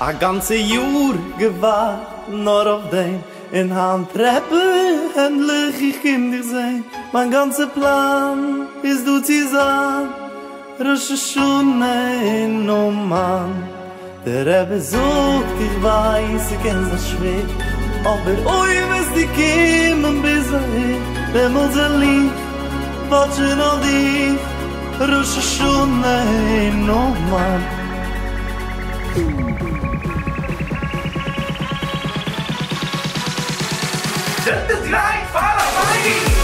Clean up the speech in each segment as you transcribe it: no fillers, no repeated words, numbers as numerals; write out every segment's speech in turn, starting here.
A ganze Jahr gewahrt nur auf dem, in Handtreppe endlich ich kann dich sehen. Mein ganzer Plan ist du zusammen, Rosh Hashanah in Oman. Der Rebbe sucht, ich weiß, ich kenn's das schwer, aber oi, was die kommen bis dahin, der muss liegt, watschen auf dich, Rosh Hashanah in Oman. Just the right follow my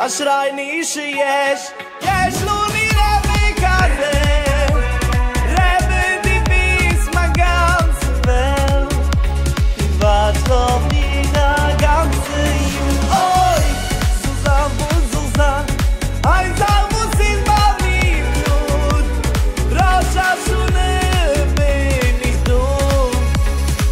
Asherinu sheyesh, yesh lo Rebbe kazeh, Rebbe die bis mein ganze Welt, ich warte auf die ganze Jugend. Oi, Susan, einsam muss ich bei mir blut, Rosh Hashanah bin ich du,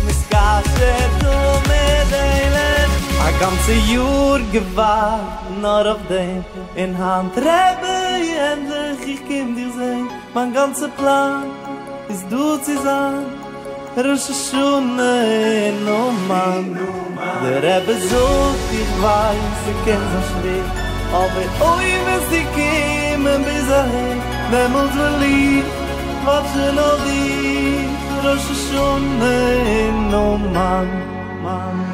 miskashet du mit Eilen. A ganze Jahr gewartet nur auf dem, in Hand Rebbe, endlich ich kann dich sehen. Mein ganzer Plan ist du zusammen, Rosh Hashanah in Oman. Der Rebbe sucht, ich weiß, ich kenn das schwer, aber oi, was die kommen bis dahin, wer muss verlieren, watschen auf dich, Rosh Hashanah in Oman.